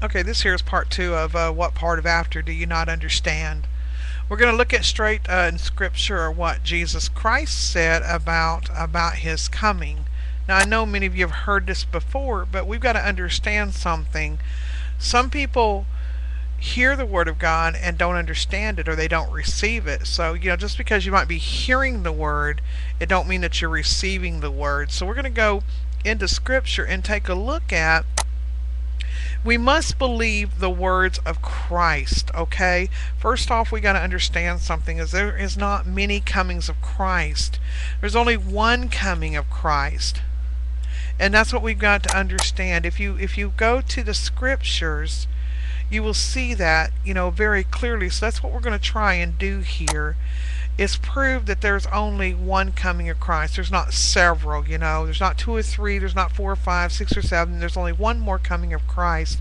Okay, this here is part two of what part of After do you not understand? We're going to look at straight in Scripture what Jesus Christ said about His coming. Now I know many of you have heard this before, but we've got to understand something. Some people hear the Word of God and don't understand it, or they don't receive it. So, you know, just because you might be hearing the Word, it don't mean that you're receiving the Word. So we're going to go into Scripture and take a look at we must believe the words of Christ, okay? First off, we got to understand something, is there is not many comings of Christ. There's only one coming of Christ. And that's what we've got to understand. If you go to the Scriptures, you will see that, you know, very clearly. So that's what we're going to try and do here, is prove that there's only one coming of Christ. There's not several, you know. There's not two or three. There's not four or five, six or seven. There's only one more coming of Christ.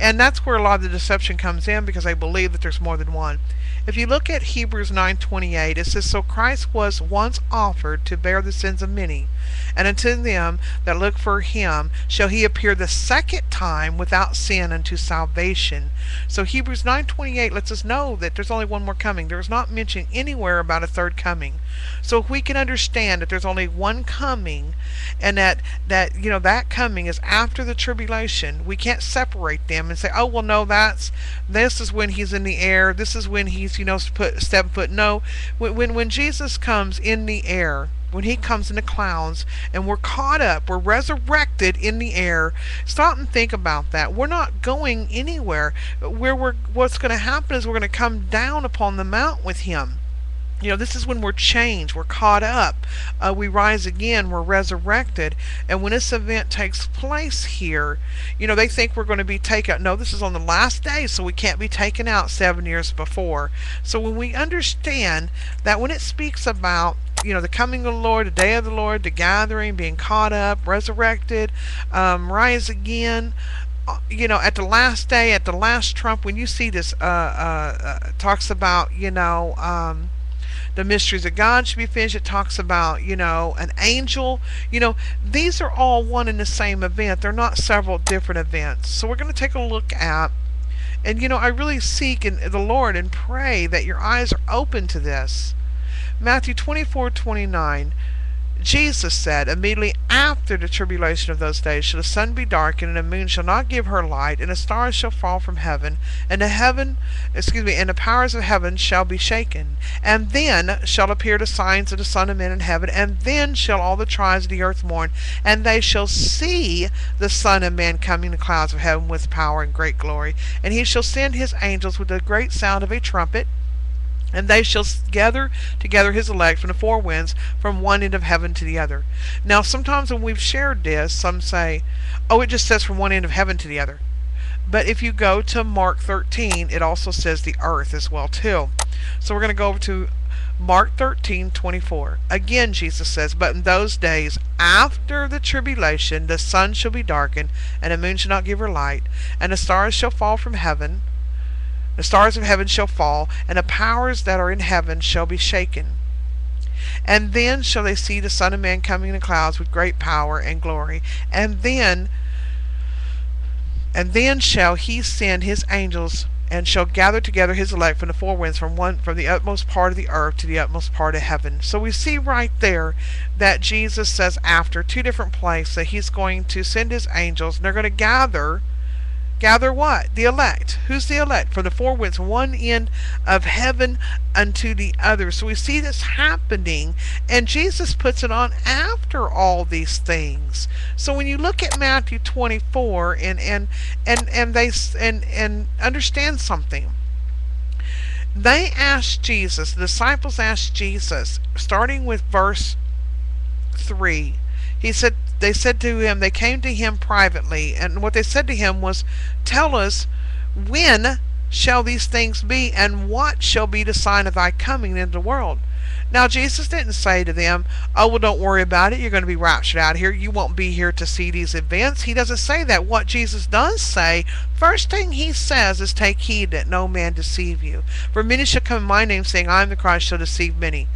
And that's where a lot of the deception comes in, because they believe that there's more than one. If you look at Hebrews 9:28, it says, "So Christ was once offered to bear the sins of many, and unto them that look for him shall he appear the second time without sin unto salvation." So Hebrews 9:28 lets us know that there's only one more coming. There's not mentioned anywhere about a third coming. So if we can understand that there's only one coming, and that you know, that coming is after the tribulation, we can't separate them and say, oh well, no, that's, this is when he's in the air, this is when he's, you know, put 7 foot. No, when Jesus comes in the air, when he comes in the clouds, and we're caught up, we're resurrected in the air, stop and think about that. We're not going anywhere. What's going to happen is we're going to come down upon the mount with him. You know, this is when we're changed, we're caught up, we rise again, we're resurrected. And when this event takes place here, you know, they think we're going to be taken out. No, this is on the last day, so we can't be taken out 7 years before. So when we understand that, when it speaks about, you know, the coming of the Lord, the day of the Lord, the gathering, being caught up, resurrected, rise again, you know, at the last day, at the last trump, when you see this, talks about, you know, the mysteries of God should be finished. It talks about, you know, an angel. You know, these are all one and the same event. They're not several different events. So we're going to take a look at, and you know, I really seek in the Lord and pray that your eyes are open to this. Matthew 24:29, Jesus said, "Immediately after the tribulation of those days shall the sun be darkened, and the moon shall not give her light, and the stars shall fall from heaven, and the powers of heaven shall be shaken. And then shall appear the signs of the Son of Man in heaven, and then shall all the tribes of the earth mourn, and they shall see the Son of Man coming in the clouds of heaven with power and great glory. And he shall send his angels with the great sound of a trumpet, and they shall gather together his elect from the four winds, from one end of heaven to the other." Now sometimes when we've shared this, some say, oh, it just says from one end of heaven to the other. But if you go to Mark 13, it also says the earth as well too. So we're going to go over to Mark 13:24. Again, Jesus says, "But in those days after the tribulation, the sun shall be darkened, and the moon shall not give her light, and the stars shall fall from heaven. The stars of heaven shall fall, and the powers that are in heaven shall be shaken. And then shall they see the Son of Man coming in the clouds with great power and glory. And then shall he send his angels, and shall gather together his elect from the four winds, from the utmost part of the earth to the utmost part of heaven." So we see right there that Jesus says after two different places that he's going to send his angels, and they're going to gather what? The elect. Who's the elect? From the four winds, one end of heaven unto the other. So we see this happening, and Jesus puts it on after all these things. So when you look at Matthew 24 and understand something, they asked Jesus, the disciples asked Jesus, starting with verse 3. He said, they said to him, they came to him privately, and what they said to him was, "Tell us, when shall these things be, and what shall be the sign of thy coming into the world?" Now Jesus didn't say to them, "Oh well, don't worry about it, you're going to be raptured out of here, you won't be here to see these events." He doesn't say that. What Jesus does say, first thing he says is, "Take heed that no man deceive you. For many shall come in my name, saying, I am the Christ, shall deceive many."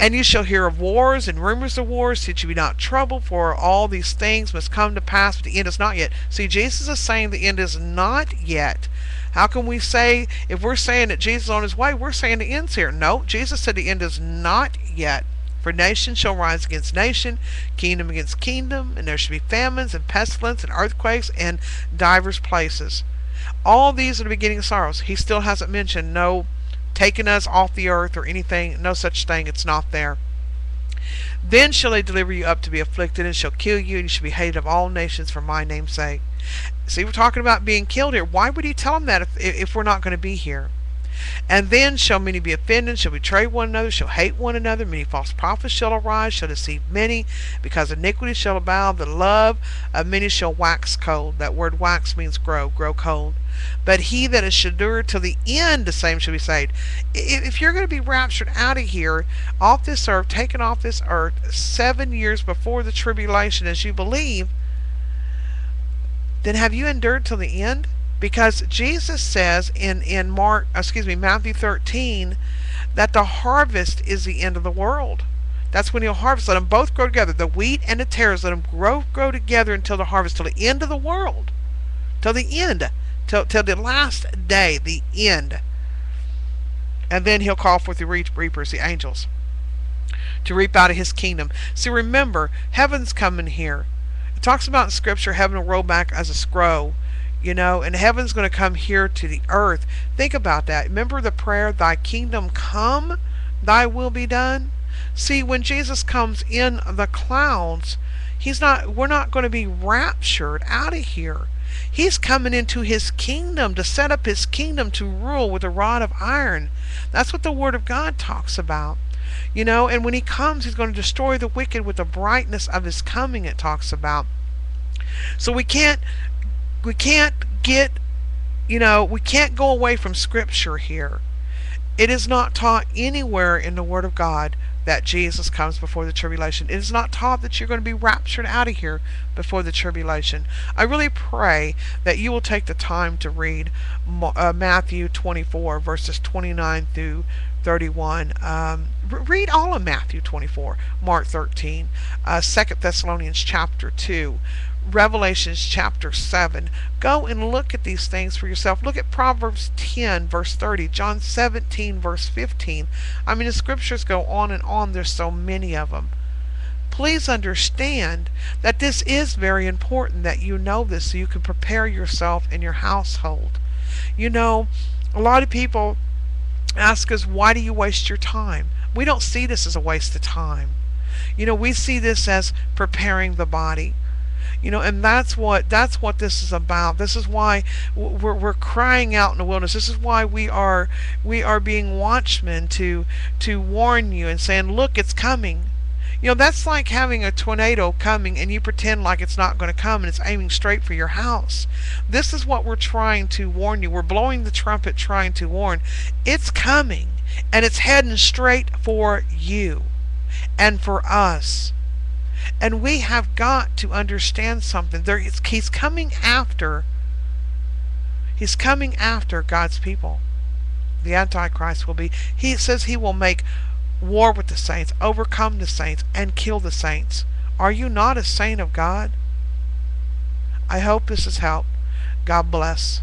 And you shall hear of wars and rumors of wars. Since you be not troubled, for all these things must come to pass, but the end is not yet. See, Jesus is saying the end is not yet. How can we say, if we're saying that Jesus is on his way, we're saying the end's here? No, Jesus said the end is not yet. For nation shall rise against nation, kingdom against kingdom, and there shall be famines and pestilence and earthquakes in divers places. All these are the beginning of sorrows. He still hasn't mentioned no taking us off the earth or anything, no such thing, it's not there. Then shall they deliver you up to be afflicted, and shall kill you, and you shall be hated of all nations for my name's sake. See, we're talking about being killed here. Why would he tell them that if we're not going to be here? And then shall many be offended, shall betray one another, shall hate one another, many false prophets shall arise, shall deceive many, because iniquity shall abound, the love of many shall wax cold. That word wax means grow cold. But he that is endured till the end, the same shall be saved. If you're going to be raptured out of here, off this earth, taken off this earth 7 years before the tribulation, as you believe, then have you endured till the end? Because Jesus says in Matthew 13 that the harvest is the end of the world. That's when he'll harvest. Let them both grow together, the wheat and the tares. Let them grow together until the harvest, till the end of the world, till the end, till the last day, the end. And then he'll call forth the reapers, the angels, to reap out of his kingdom. See, remember, heaven's coming here. It talks about in Scripture heaven will roll back as a scroll. You know, and heaven's going to come here to the earth. Think about that. Remember the prayer, thy kingdom come, thy will be done. See, when Jesus comes in the clouds, we're not going to be raptured out of here. He's coming into his kingdom to set up his kingdom to rule with a rod of iron. That's what the Word of God talks about. You know, and when he comes, he's going to destroy the wicked with the brightness of his coming, it talks about. So we can't get, you know, we can't go away from Scripture here. It is not taught anywhere in the Word of God that Jesus comes before the tribulation. It is not taught that you're going to be raptured out of here before the tribulation. I really pray that you will take the time to read Matthew 24, verses 29 through 31. Read all of Matthew 24, Mark 13, 2 Thessalonians chapter 2. Revelations chapter 7. Go and look at these things for yourself. Look at Proverbs 10 verse 30, John 17 verse 15. I mean, the Scriptures go on and on. There's so many of them. Please understand that this is very important, that you know this so you can prepare yourself and your household. You know, a lot of people ask us, why do you waste your time? We don't see this as a waste of time. You know, we see this as preparing the body. You know, and that's what this is about. This is why we're crying out in the wilderness. This is why we are being watchmen to warn you and saying, look, it's coming. You know, that's like having a tornado coming and you pretend like it's not going to come and it's aiming straight for your house. This is what we're trying to warn you. We're blowing the trumpet trying to warn. It's coming and it's heading straight for you and for us. And we have got to understand something. He's coming after God's people. The Antichrist will be. He says he will make war with the saints, overcome the saints, and kill the saints. Are you not a saint of God? I hope this has helped. God bless.